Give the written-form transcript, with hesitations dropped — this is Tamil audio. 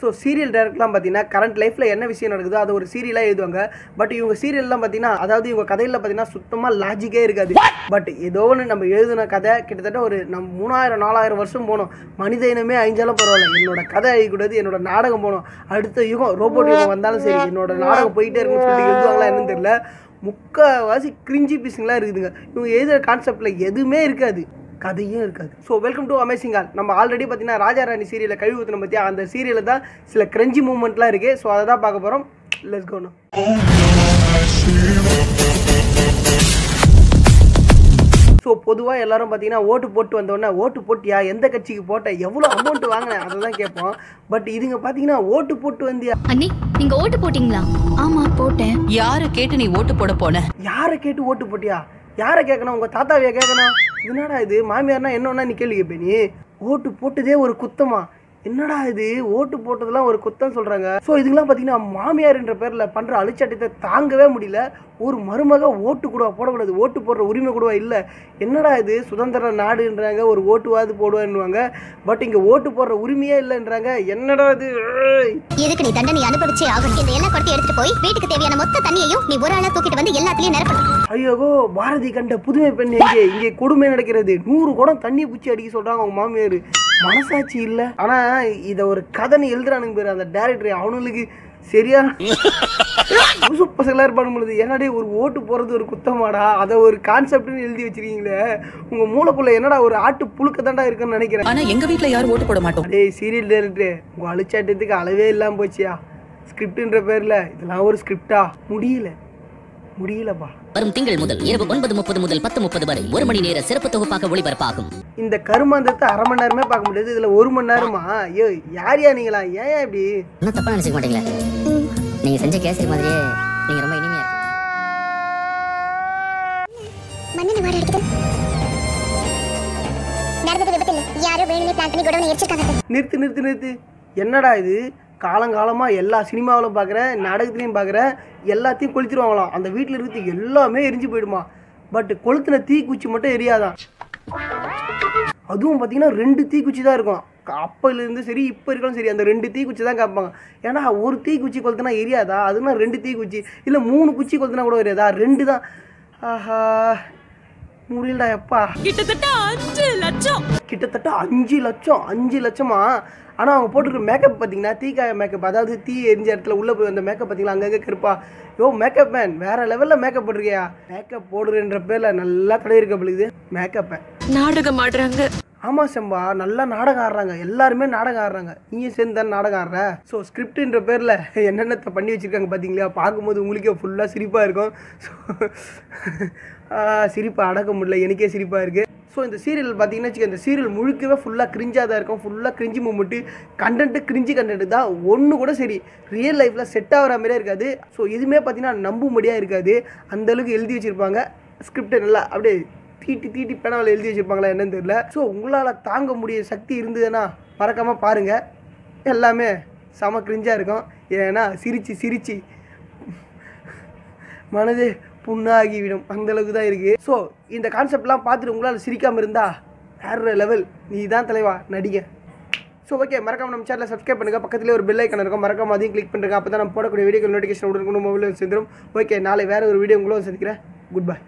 सो सीरियल डायरेक्टலாம் பாத்தீனா கரண்ட் லைஃப்ல என்ன விஷயம் நடக்குதோ அது ஒரு சீரியலா எழுதுவாங்க பட் இவங்க சீரியல்லாம் பாத்தீனா அதாவது இவங்க கதையில பாத்தீனா சுத்தமா லாஜிக்கே இருக்காது பட் ஏதோன்னு நம்ம எழுதுன கதை கிட்டத்தட்ட ஒரு 3000 4000 வருஷம் போணும் மனித இனமே அழிஞ்சாலும் பரவாயில்லை என்னோட கதை அழிக்கூடாது என்னோட நாடகம் போணும் அடுத்த யுகம் ரோபோட் யுகம் வந்தாலும் சரி என்னோட நாடகம் போயிட்டே இருக்குன்னு சொல்லி எழுதுவாங்களா என்னன்னு தெரியல முக்கவாசி கிரிஞ்சி பீசிங்களா இருக்குதுங்க இவங்க எழுதுற கான்செப்ட்ல எதுமே இருக்காது கதையும் இருக்காது so welcome to amazing all நம்ம ஆல்ரெடி பார்த்தீங்கன்னா ராஜா ராணி சீரியலில் கழிவு ஊற்றின பற்றி அந்த சீரியலில் தான் சில கிரஞ்சி மூமெண்ட்லாம் இருக்குது ஸோ அதை தான் பார்க்க போகிறோம் லெட்ஸ் கோ நோ ஸோ பொதுவாக எல்லாரும் பார்த்தீங்கன்னா ஓட்டு போட்டு வந்தோடனே ஓட்டு போட்டியா எந்த கட்சிக்கு போட்ட எவ்வளோ அமௌண்ட் வாங்கினேன் அதை தான் கேட்போம் பட் இதுங்க பார்த்தீங்கன்னா ஓட்டு போட்டு வந்தியா அண்ணி நீங்கள் ஓட்டு போட்டிங்களா ஆமாம் போட்டேன் யாரை கேட்டு நீ ஓட்டு போட போன யாரை கேட்டு ஓட்டு போட்டியா யாரை கேட்கணும் உங்கள் தாத்தாவையை கேட்கணும் என்னடா இது மாமியார்னா என்னன்னா நீ கேள்வி கேட்பே நீ ஓட்டு போட்டதே ஒரு குத்தமா என்னடா இது ஓட்டு போட்டதெல்லாம் ஒரு குத்தம் சொல்கிறாங்க ஸோ இதுக்கெல்லாம் பார்த்தீங்கன்னா மாமியார்ன்ற பேரில் பண்ணுற அழிச்சாட்டத்தை தாங்கவே முடியல ஒரு மருமக ஓட்டு கூட போடக்கூடாது ஓட்டு போடுற உரிமை கூட இல்லை என்னடா இது சுதந்திர நாடுன்றாங்க ஒரு ஓட்டுவாது போடுவான்னுவாங்க பட் இங்கே ஓட்டு போடுற உரிமையே இல்லைன்றாங்க என்னடா இது எதுக்கு நீ தண்டனை அனுபவிச்சே ஆகணும் இந்த எல்லா குடத்தையும் எடுத்துட்டு போய் வீட்டுக்கு தேவையான மொத்த தண்ணியையும் நீ ஒரு ஆளா தூக்கிட்டு வந்து எல்லாத்துலேயும் நிரப்பணும் ஐயோகோ பாரதி கண்ட புதுமை பெண் எங்கே இங்கே கொடுமை நடக்கிறது 100 குடம் தண்ணியை பிடிச்சி அடிக்க சொல்கிறாங்க அவங்க மாமியார் மனசாட்சி இல்ல ஆனா இத ஒரு கதனை எழுதுறானுங்க பேரு அந்த டைரக்டர் அவனுக்கு சரியா பசங்களாக இருப்பானு பொழுது என்னடே ஒரு ஓட்டு போகிறது ஒரு குத்தமாடா அதை ஒரு கான்செப்ட்னு எழுதி வச்சிருக்கீங்களே உங்கள் மூளைக்குள்ளே என்னடா ஒரு ஆட்டு புழுக்க தாண்டா இருக்குன்னு நினைக்கிறேன் ஆனால் எங்கள் வீட்டில் யாரும் ஓட்டு போட மாட்டோம் டேய் சீரியல் டேரக்டரு உங்கள் அழிச்சாட்டத்துக்கு அளவே இல்லாமல் போச்சியா ஸ்கிரிப்டுன்ற பேரில் இதெல்லாம் ஒரு ஸ்கிரிப்டா முடியலப்பா வரும் திங்கள் முதல் இரவு 9:30 முதல் 10:30 வரை 1 மணி நேர சிறப்பு தொகுப்பாக ஒளிபரப்பாகும் இந்த கருமாந்தத்தை அரை மணி நேரமே பார்க்க முடியாது இதுல 1 மணி நேரமா ஐயோ யாரையா நீங்களா ஏன் இப்படி என்ன தப்பா நினைச்சுக்க மாட்டீங்களா நீங்க செஞ்ச கேசரி மாதிரியே நீங்க ரொம்ப இனிமையா இருக்கீங்க மண்ணே வாட எடுத்து நடந்தது விபத்து இல்ல யாரோ வேணும்னே பிளான் பண்ணி கோடவுன் எரிச்சிட்டாங்க நிறுத்து என்னடா இது காலங்காலமாக எல்லா சினிமாவிலும் பார்க்குறேன் நாடகத்துலேயும் பார்க்குறேன் எல்லாத்தையும் கொளுத்திடுவாங்களாம் அந்த வீட்டில் இருக்கிறது எல்லாமே எரிஞ்சு போயிடுமா பட் கொளுத்தின தீக்குச்சி மட்டும் எரியாதான் அதுவும் பார்த்தீங்கன்னா 2 தீக்குச்சி தான் இருக்கும் அப்போலேருந்து சரி இப்போ இருக்கலாம் சரி அந்த 2 தீக்குச்சி தான் கேட்பாங்க ஏன்னா ஒரு தீக்குச்சி கொளுத்துனா எரியாதா அதுனா 2 தீக்குச்சி இல்லை 3 குச்சி கொளுத்துனா கூட எரியாதா 2 தான் ஆஹா முடியலடா எப்பா கிட்டத்தட்ட 5 லட்சம் 5 லட்சமா ஆனால் அவங்க போட்டிருக்க மேக்கப் பார்த்தீங்கன்னா தீக்காய மேக்கப் அதாவது தீ எரிஞ்ச இடத்துல உள்ளே போய் அந்த மேக்கப் பார்த்தீங்களா அங்கங்கே கிருப்பா யோ மேக்கப் மேன் வேறு லெவலில் மேக்கப் போட்டிருக்கியா மேக்கப் போடுறன்ற பேரில் நல்லா தடை இருக்க பிள்ளைது மேக்கப்பை நாடகம் ஆடுறாங்க ஆமாம் செம்பா நல்லா நாடகம் ஆடுறாங்க எல்லாருமே நாடகம் ஆடுறாங்க நீயும் சேர்ந்து தானே நாடகம் ஆடுற ஸோ ஸ்கிரிப்டுன்ற பேரில் என்னென்னத்தை பண்ணி வச்சுருக்காங்க பார்த்தீங்களா பார்க்கும்போது உங்களுக்கே ஃபுல்லாக சிரிப்பாக இருக்கும் ஸோ சிரிப்பை அடக்க முடியல எனக்கே சிரிப்பாக இருக்குது ஸோ இந்த சீரியல் பார்த்தீங்கன்னா வச்சுக்க இந்த சீரியல் முழுக்கவே ஃபுல்லாக கிரிஞ்சாக தான் இருக்கும் ஃபுல்லாக cringe moment content cringe content தான் ஒன்று கூட சரி ரியல் லைஃப்பில் செட் ஆகிற மாதிரியே இருக்காது ஸோ இதுவுமே பார்த்தீங்கன்னா நம்பும்படியாக இருக்காது அந்தளவுக்கு எழுதி வச்சுருப்பாங்க ஸ்கிரிப்டை நல்லா அப்படியே தீட்டி பேனாவில் எழுதி வச்சுருப்பாங்களா என்னன்னு தெரியல ஸோ உங்களால் தாங்க முடிய சக்தி இருந்ததுன்னா மறக்காமல் பாருங்கள் எல்லாமே செம கிரிஞ்சாக இருக்கும் ஏன்னா சிரித்து மனது புண்ணாகிவிடும் அந்தளவுக்கு தான் இருக்குது ஸோ இந்த கான்செப்ட்லாம் பார்த்துட்டு உங்களால் சிரிக்காமல் இருந்தா வேற லெவல் நீ தான் தலைவா நடிகை ஸோ ஓகே மறக்காமல் நம்ம சேனலை சப்ஸ்கிரைப் பண்ணுங்கள் பக்கத்துலேயே ஒரு பெல் ஐக்கான் இருக்கும் மறக்காமல் அதையும் கிளிக் பண்ணுறேன் அப்போ தான் நம்ம போடக்கூடிய வீடியோக்கள் நோட்டிஃபிகேஷன் உடனுக்குன்னு மொபைலில் சேர்ந்துடும் ஓகே நாளை வேறு ஒரு வீடியோ உங்களும் சந்திக்கிறேன் குட் பை